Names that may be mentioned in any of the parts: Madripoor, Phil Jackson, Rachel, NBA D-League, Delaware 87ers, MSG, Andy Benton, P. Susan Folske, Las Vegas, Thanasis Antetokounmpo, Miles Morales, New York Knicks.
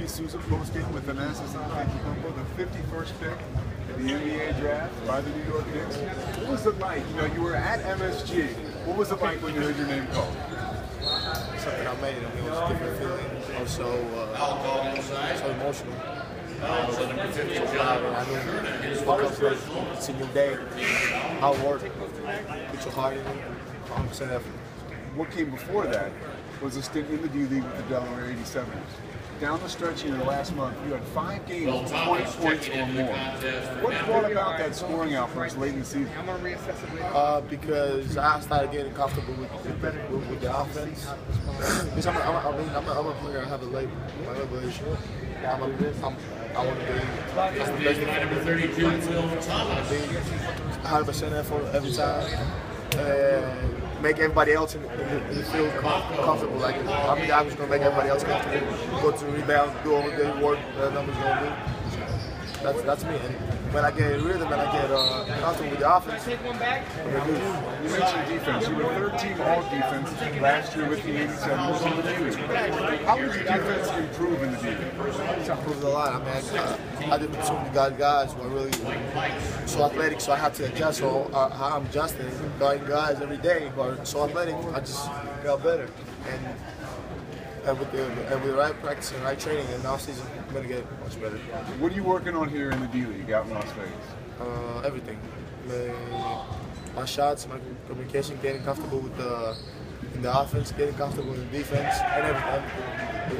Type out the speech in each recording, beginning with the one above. P. Susan Folske with Thanasis Antetokounmpo, the 51st pick in the NBA draft by the New York Knicks. What was it like? You know, you were at MSG. What was it like when you heard your name called? Something I made. I mean, it was a different feeling. I was so emotional. It's a new day. Hard work. Put your heart in it. 100% effort. What came before that was a stint in the D-League with the Delaware 87ers. Down the stretch here last month, you had 5 games with 20 points or more. What brought about that scoring outburst late in the season? Because I started getting comfortable with the offense. Because I'm a player. I have a label. My label is I want to be. I want to be 100% effort every time. Make everybody else in the field comfortable. Like, I mean, I was going to make everybody else comfortable. Go to the rebound, do all the work that I was going to do. That's me. And when I get rhythm and I get comfortable with the offense, you mentioned defense. You were 13 all defense last year with the 87ers. How did your defense improve in the defense? I improved a lot. I mean, I did with some guys who are really so athletic, so I had to adjust. So I'm adjusting, guarding guys every day who are so athletic. I just got better. And with the right practice and right training and off-season, I'm going to get much better. What are you working on here in the D-League out in Las Vegas? Everything. My shots, my communication, getting comfortable with in the offense, getting comfortable in the defense, and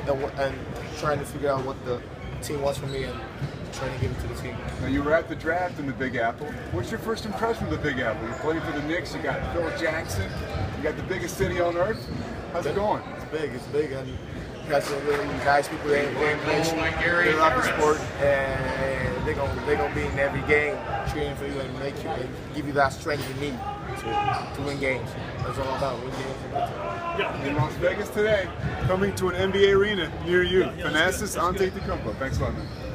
everything. And trying to figure out what the team wants from me and trying to give it to the team. Now, you were at the draft in the Big Apple. What's your first impression of the Big Apple? You played for the Knicks, you got Phil Jackson, you got the biggest city on earth. How's it going? It's big, and you got some really nice people in the nation. They love the sport, and they're gonna be in every game, cheering for you and make you and give you that strength you need to win games. That's all about win games. In Las Vegas today, coming to an NBA arena near you, Thanasis Antetokounmpo. Thanks a lot, man.